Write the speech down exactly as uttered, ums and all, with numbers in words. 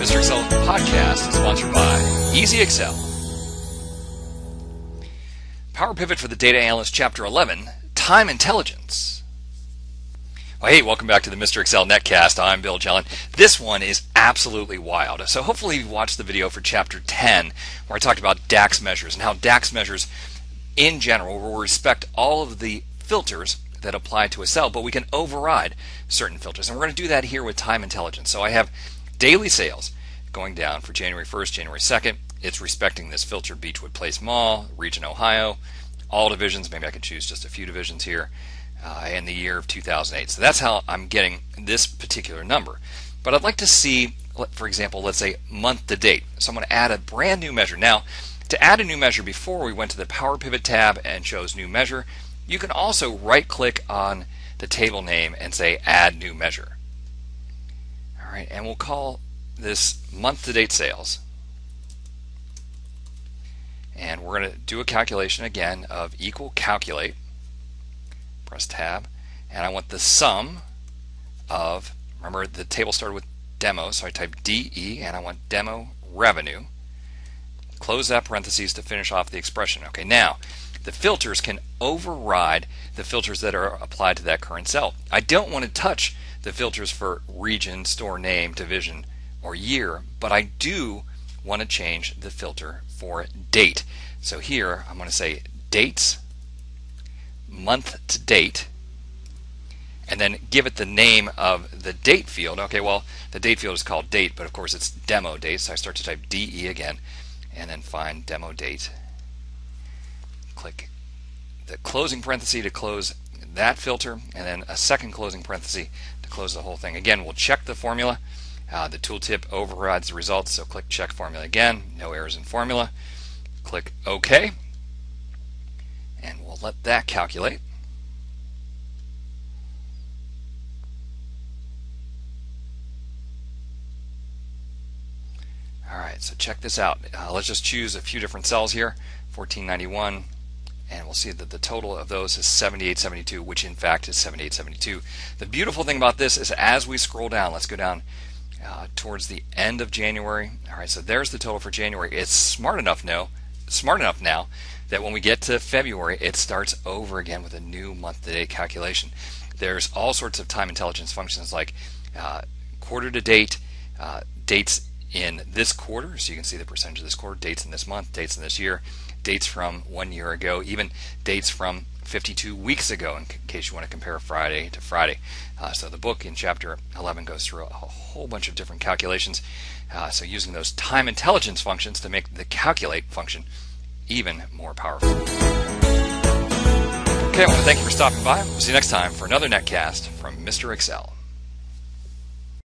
Mister Excel podcast is sponsored by Easy Excel. Power Pivot for the Data Analyst, Chapter eleven, Time Intelligence. Well, hey, welcome back to the Mister Excel Netcast. I'm Bill Jelen. This one is absolutely wild. So hopefully you watched the video for Chapter ten, where I talked about DAX measures and how DAX measures in general will respect all of the filters that apply to a cell, but we can override certain filters. And we're going to do that here with time intelligence. So I have daily sales going down for January first, January second. It's respecting this filter, Beachwood Place Mall, region Ohio, all divisions. Maybe I could choose just a few divisions here, uh, and the year of two thousand eight. So that's how I'm getting this particular number. But I'd like to see, for example, let's say month to date. So I'm going to add a brand new measure. Now, to add a new measure, before we went to the Power Pivot tab and chose New Measure. You can also right-click on the table name and say Add New Measure. All right, and we'll call this month-to-date sales. And we're going to do a calculation again of equal calculate. Press Tab, and I want the sum of. Remember, the table started with demo, so I type D E, and I want demo revenue. Close that parentheses to finish off the expression. Okay, now. The filters can override the filters that are applied to that current cell. I don't want to touch the filters for region, store name, division, or year, but I do want to change the filter for date. So here I'm going to say dates, month to date, and then give it the name of the date field. Okay, well, the date field is called date, but of course it's demo date, so I start to type D E again, and then find demo date. Click the closing parenthesis to close that filter, and then a second closing parenthesis to close the whole thing. Again, we'll check the formula. Uh, the tooltip overrides the results, so click Check Formula again. No errors in formula. Click OK, and we'll let that calculate. All right, so check this out. Uh, let's just choose a few different cells here, fourteen ninety-one. And we'll see that the total of those is seventy-eight seventy-two, which in fact is seventy-eight seventy-two. The beautiful thing about this is as we scroll down, let's go down uh, towards the end of January. All right, so there's the total for January. It's smart enough now, smart enough now that when we get to February, it starts over again with a new month-to-date calculation. There's all sorts of time intelligence functions like uh, quarter to date, uh, dates in this quarter, so you can see the percentage of this quarter, dates in this month, dates in this year, dates from one year ago, even dates from fifty-two weeks ago in case you want to compare Friday to Friday. Uh, so the book in Chapter eleven goes through a whole bunch of different calculations. Uh, so using those time intelligence functions to make the calculate function even more powerful. Okay, I want to thank you for stopping by. We'll see you next time for another Netcast from Mister Excel.